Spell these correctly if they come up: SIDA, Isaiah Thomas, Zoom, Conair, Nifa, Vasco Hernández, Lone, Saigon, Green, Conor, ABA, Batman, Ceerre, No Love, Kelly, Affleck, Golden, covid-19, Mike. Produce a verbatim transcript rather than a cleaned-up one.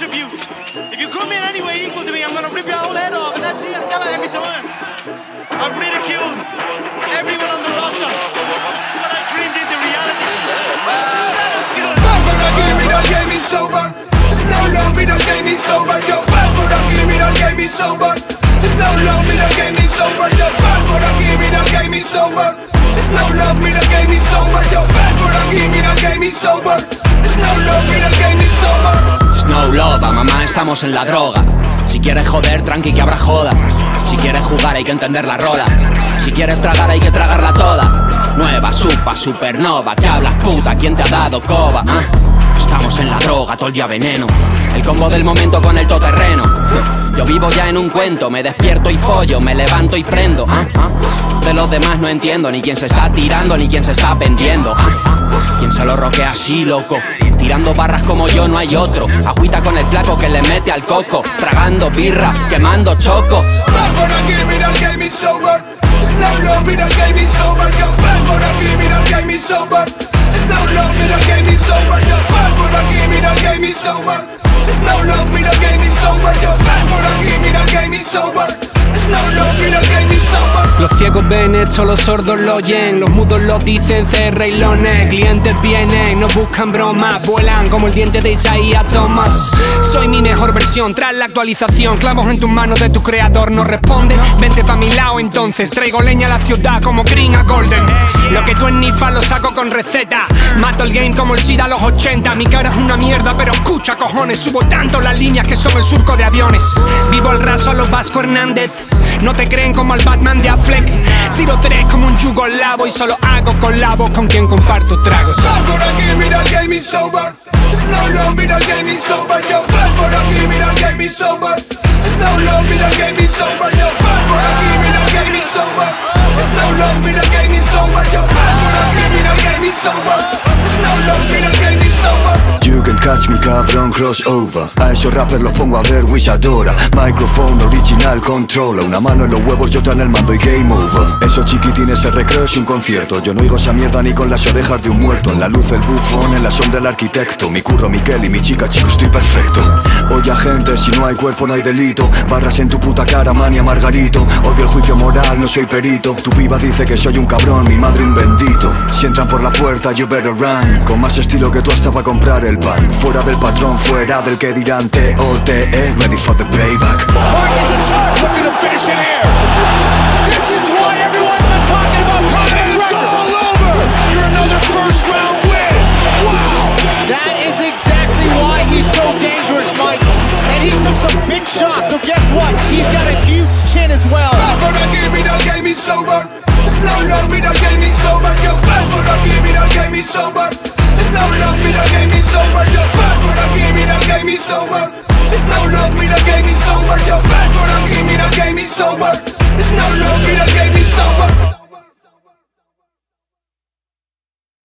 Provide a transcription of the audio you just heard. contribute. If you come in any way equal to me, I'm going to rip your whole head off, and that's it. I tell her every time. I've ridiculed everyone on the roster. That's what I dreamed into reality. Papa don't give me, don't get me sober. It's no love, me don't get me sober. Yo, Papa don't give me, don't get me sober. It's no love, me don't get me sober. Yo, Papa don't give me, don't get me sober. It's no love, me don't get me sober. Yo, Papa don't give me, don't get me sober. It's no love, me don't get me sober. It's no love, a mamá estamos en la droga. Si quieres joder, tranqui que habrá joda. Si quieres jugar hay que entender la rola. Si quieres tragar hay que tragarla toda. Nueva supa, supernova, que hablas puta, ¿quién te ha dado coba? ¿Ah? Estamos en la droga, todo el día veneno. El combo del momento con el toterreno. Yo vivo ya en un cuento, me despierto y follo, me levanto y prendo. ¿Ah? ¿Ah? De los demás no entiendo, ni quién se está tirando, ni quién se está vendiendo. ¿Ah? ¿Ah? ¿Quién se lo roquea así, loco? Tirando barras como yo no hay otro. Agüita con el flaco que le mete al coco. Tragando birra, quemando choco. Papa don't give me, don't get me sober. It's no love, me don't get me sober. Yo, Papa don't give me, don't get me sober. It's no love, me don't get me sober. Yo, Papa don't give me, don't get me sober. It's no love, me don't get me sober. Yo, Papa don't give me, don't get me sober. Los ciegos ven esto, los sordos lo oyen. Los mudos lo dicen, Ceerre y Lone. Clientes vienen, no buscan bromas. Vuelan como el diente de Isaiah Thomas. Soy mi mejor versión, tras la actualización. Clavos en tus manos de tu creador, no responde. Vente pa' mi lado entonces, traigo leña a la ciudad como Green a Golden. Lo que tú en Nifa lo saco con receta. Mato el game como el SIDA a los ochenta. Mi cara es una mierda, pero escucha cojones. Subo tanto las líneas que son el surco de aviones. Vivo el raso a los Vasco Hernández. No te creen como al Batman de Affleck. Tiro tres como un yugoslavo y solo hago colabos con quien comparto tragos. Papa don't give me, don't get me sober. It's no love, me don't get me sober. Yo, Papa don't give me, don't get me sober. It's no love, me don't get me sober. Yo, Papa don't give me, don't get me sober. It's no love, me don't get me sober. Yo, Papa don't give me, don't get me sober. It's no love, me don't get me sober. You can catch me, cabrón, crossover. A esos rappers los pongo a ver, Wish adora. Microphone original controla. Una mano en los huevos y otra en el mando y game over. Esos chiquitines se recreo es un concierto. Yo no oigo esa mierda ni con las orejas de un muerto. En la luz el bufón, en la sombra el arquitecto. Mi curro, mi Kelly, mi chica, chico, estoy perfecto. Oye, gente, si no hay cuerpo no hay delito. Barras en tu puta cara, mania, margarito. Odio el juicio moral, no soy perito. Tu piba dice que soy un cabrón, mi madre un bendito. Si entran por la puerta, you better run. Con más estilo que tú hasta para comprar el pan. Fuera del patrón, fuera del que dirán T O T E. Ready for the payback. Mike is in charge. Look at him finish in air. This is why everyone's been talking about Conor. It's all over. You're another first round win. Wow. That is exactly why he's so dangerous, Mike. And he took some big shots. So guess what? He's got a huge chin as well. Papa don't give me, don't get me sober. It's no love, me don't get me sober. Yo, Papa don't give me, don't get me sober. It's no love, me don't get me sober. Yo, Papa don't give me, don't get me sober. It's no love, me don't get me sober. Yo, Papa don't give me, don't get me sober.